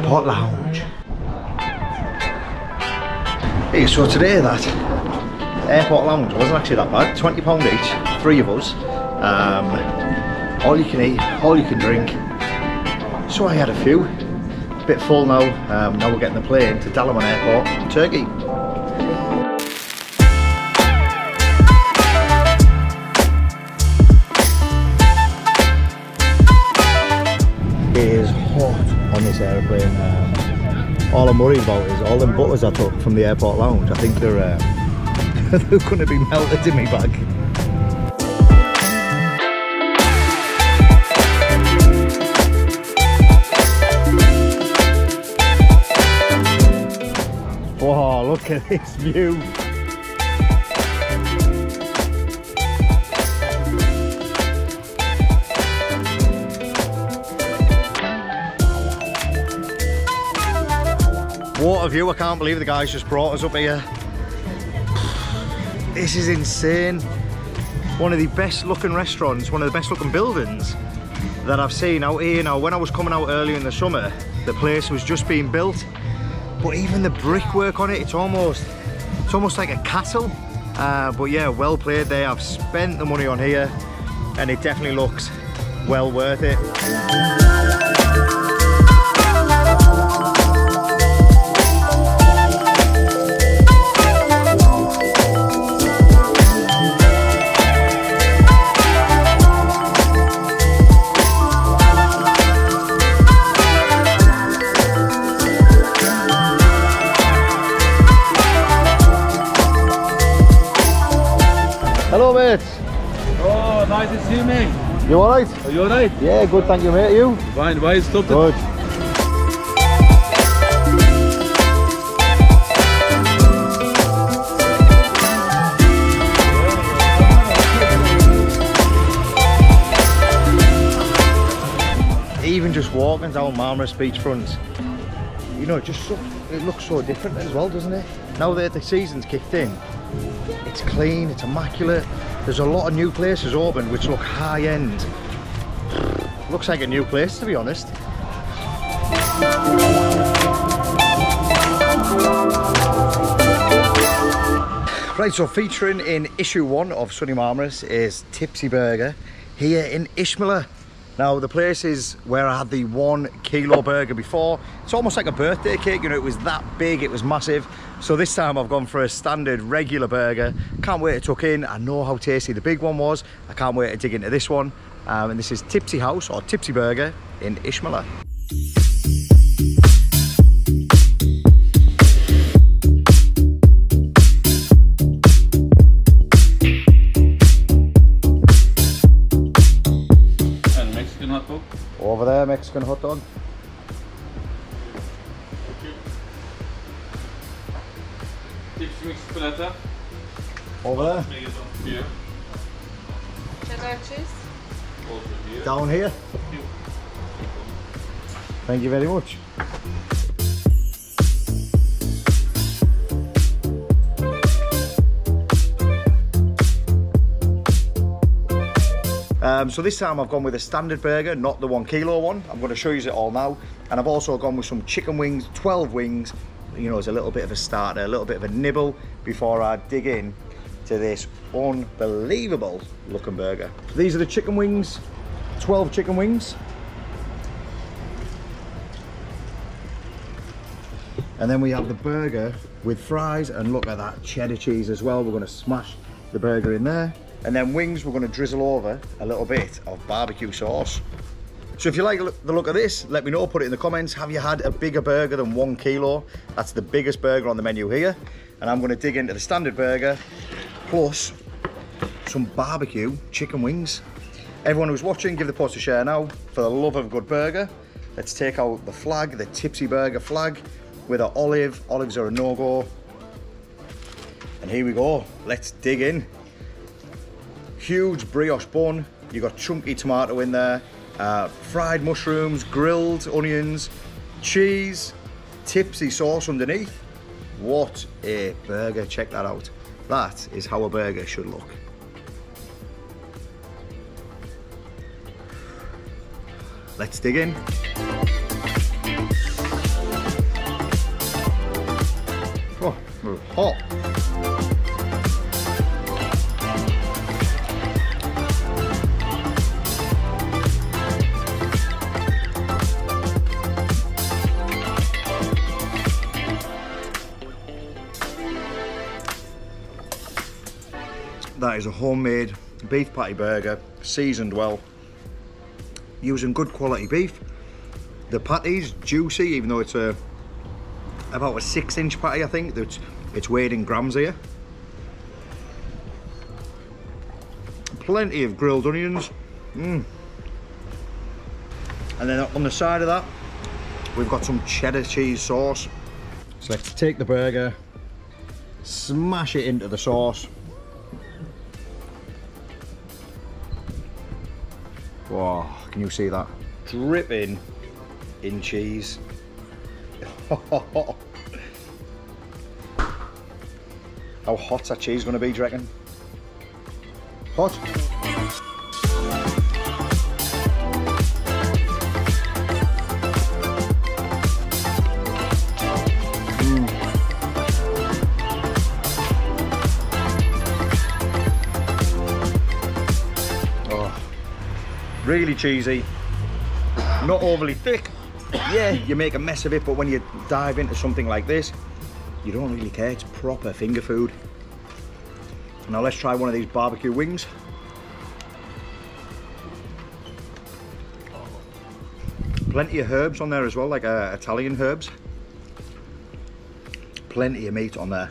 Airport Lounge. Hey, so today that Airport Lounge wasn't actually that bad. £20 each, three of us. All you can eat, all you can drink. So I had a few. A bit full now. Now we're getting the plane to Dalaman Airport, Turkey. On this aeroplane, all I'm worried about is all them butters I took from the airport lounge. I think they're going to be melted in my bag. Wow, look at this view. Water view, I can't believe the guys just brought us up here. This is insane. One of the best looking restaurants, one of the best looking buildings that I've seen out here. Now, when I was coming out earlier in the summer, the place was just being built, but even the brickwork on it, it's almost like a castle. But yeah, well played there. I've spent the money on here and it definitely looks well worth it. Hello, mate. Oh, nice to see you, mate. You alright? Are you alright? Yeah, good, thank you, mate. You? Fine, why you stopped? Good. Even just walking down Marmaris beachfront, you know, it looks so different as well, doesn't it? Now that the season's kicked in, it's clean, it's immaculate. There's a lot of new places open which look high end. Looks like a new place, to be honest. Right, so featuring in issue 1 of Sunny Marmaris is Tipsy Burger here in Icmeler. Now, the place is where I had the 1 kilo burger before. It's almost like a birthday cake, you know, it was that big, it was massive. So this time I've gone for a standard regular burger. Can't wait to tuck in. I know how tasty the big one was. I can't wait to dig into this one. And this is Tipsy House or Tipsy Burger in Icmeler. Over there, Mexican hot dog. Chips mixed palata. Over there. Here. Cheddar cheese. Here. Down here. Thank you very much. So this time I've gone with a standard burger, not the 1 kilo one. I'm going to show you it all now. And I've also gone with some chicken wings, 12 wings, you know, as a little bit of a starter, a little bit of a nibble before I dig in to this unbelievable looking burger. So these are the chicken wings, 12 chicken wings. And then we have the burger with fries, and look at that cheddar cheese as well. We're going to smash the burger in there. And then wings, we're going to drizzle over a little bit of barbecue sauce. So if you like the look of this, let me know, put it in the comments. Have you had a bigger burger than 1 kilo? That's the biggest burger on the menu here. And I'm going to dig into the standard burger, plus some barbecue chicken wings. Everyone who's watching, give the post a share now. For the love of a good burger, let's take out the flag, the Tipsy Burger flag, with an olive. Olives are a no-go. And here we go, let's dig in. Huge brioche bun, you've got chunky tomato in there, fried mushrooms, grilled onions, cheese, tipsy sauce underneath. What a burger, check that out. That is how a burger should look. Let's dig in. That is a homemade beef patty burger, seasoned well, using good quality beef. The patty's juicy, even though it's about a 6-inch patty, I think. It's weighed in grams here. Plenty of grilled onions. And then on the side of that, we've got some cheddar cheese sauce. So let's take the burger, smash it into the sauce. Whoa, can you see that? Dripping in cheese. How hot's that cheese gonna be, do you reckon? Hot? Really cheesy, not overly thick. Yeah, you make a mess of it, but when you dive into something like this, you don't really care. It's proper finger food. Now let's try one of these barbecue wings. Plenty of herbs on there as well, like Italian herbs. Plenty of meat on there.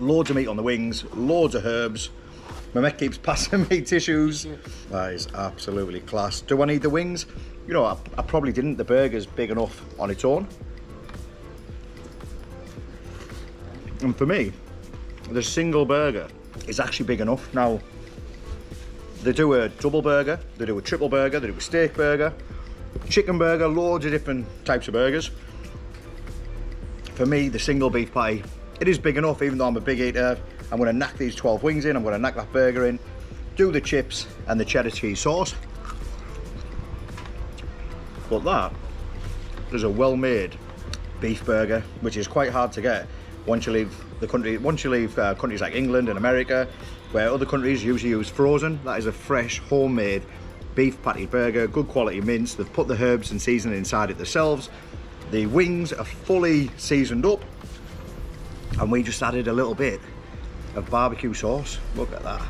Loads of meat on the wings, loads of herbs. My mate keeps passing me tissues. That is absolutely class. Do I need the wings? You know, I probably didn't. The burger's big enough on its own. And for me, the single burger is actually big enough. Now, they do a double burger, they do a triple burger, they do a steak burger, chicken burger, loads of different types of burgers. For me, the single beef patty, it is big enough, even though I'm a big eater. I'm gonna knack these 12 wings in, I'm gonna knack that burger in, do the chips and the cheddar cheese sauce. But that is a well-made beef burger, which is quite hard to get once you leave the country, once you leave countries like England and America, where other countries usually use frozen. That is a fresh, homemade beef patty burger, good quality mince. They've put the herbs and seasoning inside it themselves. The wings are fully seasoned up, and we just added a little bit of barbecue sauce. Look at that.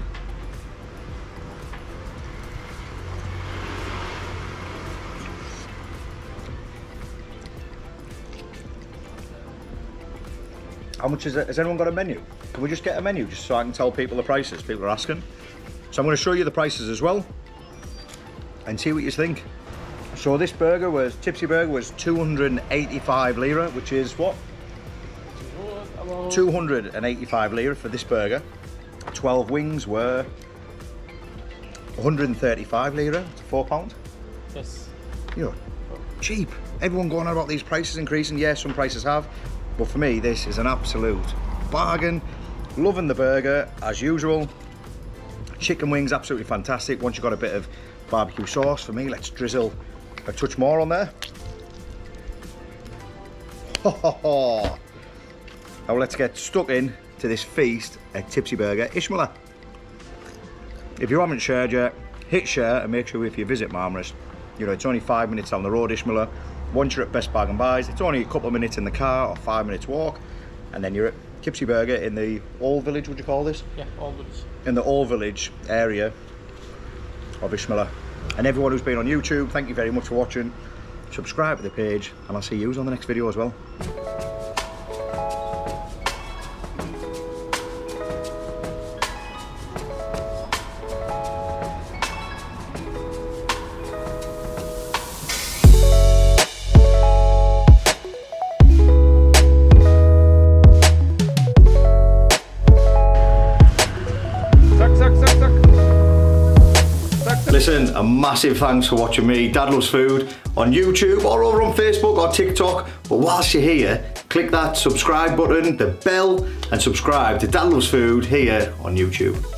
How much is it? Has anyone got a menu? Can we just get a menu just so I can tell people the prices? People are asking. So I'm going to show you the prices as well and see what you think. So this burger was, Tipsy Burger was 285 lira, which is what? 285 lira for this burger. 12 wings were 135 lira, £4. Yes. You know, cheap. Everyone going on about these prices increasing. Yeah, some prices have, but for me, this is an absolute bargain. Loving the burger as usual. Chicken wings, absolutely fantastic. Once you've got a bit of barbecue sauce, for me, let's drizzle a touch more on there. Ho ho ho. Now let's get stuck in to this feast at Tipsy Burger. Icmeler, if you haven't shared yet, hit share and make sure if you visit Marmaris, you know, it's only 5 minutes down the road, Icmeler. Once you're at Best Bargain Buys, it's only a couple of minutes in the car or 5 minutes walk, and then you're at Tipsy Burger in the Old Village, would you call this? Yeah, Old Village. In the Old Village area of Icmeler. And everyone who's been on YouTube, thank you very much for watching. Subscribe to the page, and I'll see you on the next video as well. Listen, a massive thanks for watching me, Dad Loves Food, on YouTube or over on Facebook or TikTok. But whilst you're here, click that subscribe button, the bell, and subscribe to Dad Loves Food here on YouTube.